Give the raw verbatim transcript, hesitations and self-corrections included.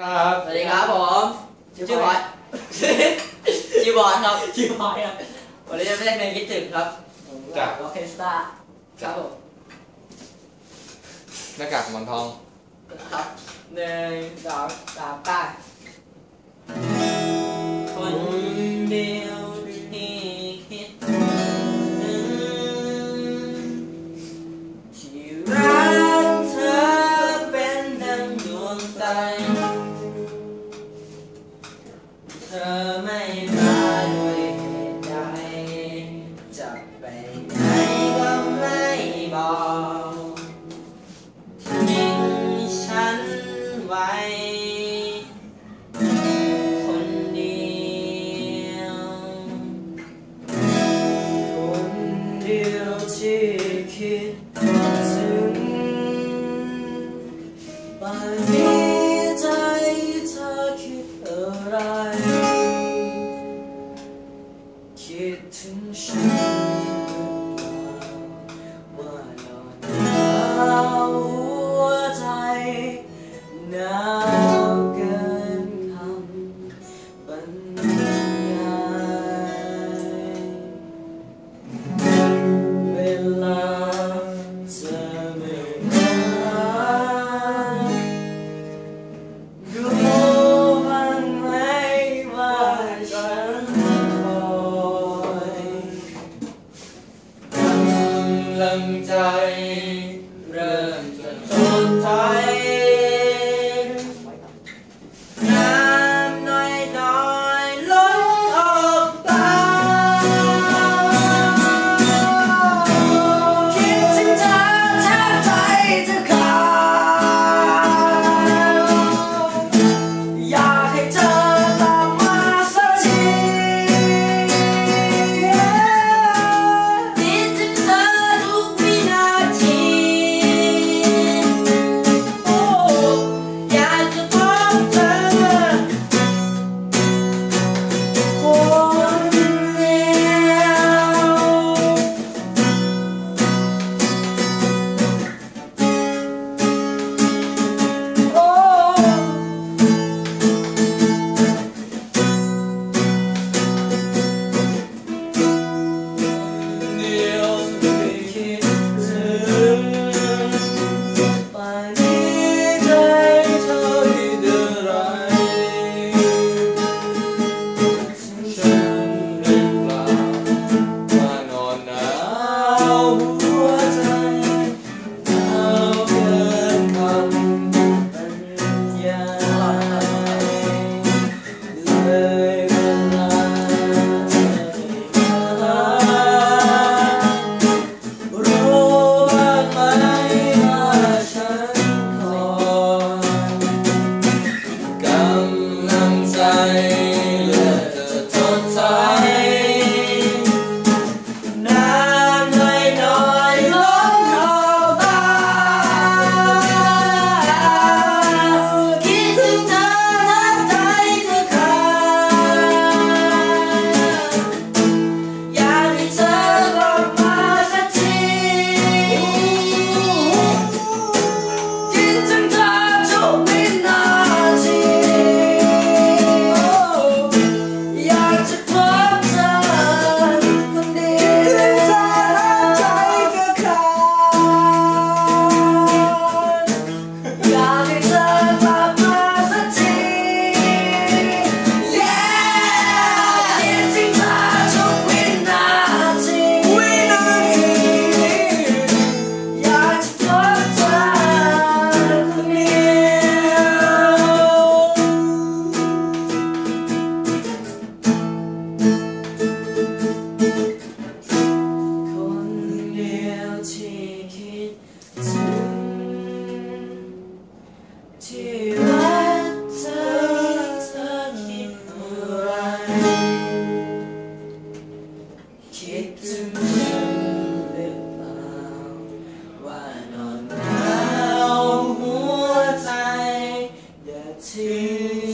ครับสวัสดีครับผมชื่อบอยชื่อบอยครับชื่อบอยครับวันนี้จะเล่นเพลงคิดถึงครับจากออเคสตราครับผมหน้ากากหมอนทองครับหนึ่งสองสามแปดคนเดียวที่คิดถึงที่รักเธอเป็นดังดวงใจเธอไม่มาด้วยเหตุใดจะไปไหนก็ไม่บอกทิ้งฉันไว้คนเดียวคนเดียวที่คิดถึงป่านนี้ใจเธอคิดอะไรคิดถึงฉันหรือเปล่าว่าเราหัวใจหนาวเกินคำบรรยายเวลาจะไม่มารู้มั้งไหมว่าฉันกำลังใจเริ่มจะทนทายน้ำน้อยน้อยล้นออกตาคิดถึงเธอแทบใจจะขาดอยากให้เธอกลับมาสักทีคิดถึงเธอทุกวินาทีโอ้อยากจะพบเธอคนเดียวโอ้เดียวที่คิดถึงป่านนี้ใจเธอคิดอะไรถึงฉันหรือเปล่ามานอนหนาวหัวใจหนาวเกินคำบรรยายเลยเวลาเธอ รู้บ้างไหมว่าฉันคอยกำลังใจเหลือจะทนทายน้ำน้อยน้อยล้นออกตาคิดถึงเธอทั้งใจเธอขาดอยากให้เธอกลับมาสักที คิดถึงเธอทุกวินาทีอยากจะพบเธอคนเดียวคิดถึงเธอแล้วใจก็ขาดอยากให้เธอกลับมาสักที คิดถึงเธอทุกวินาที อยากจะพบเธอคนเดียวคนเดียวที่คิดถึงที่รักเธอเธอคิดอะไรคิดถึงฉันหรือเปล่าว่านอนหนาวหัวใจอย่าทิ้ง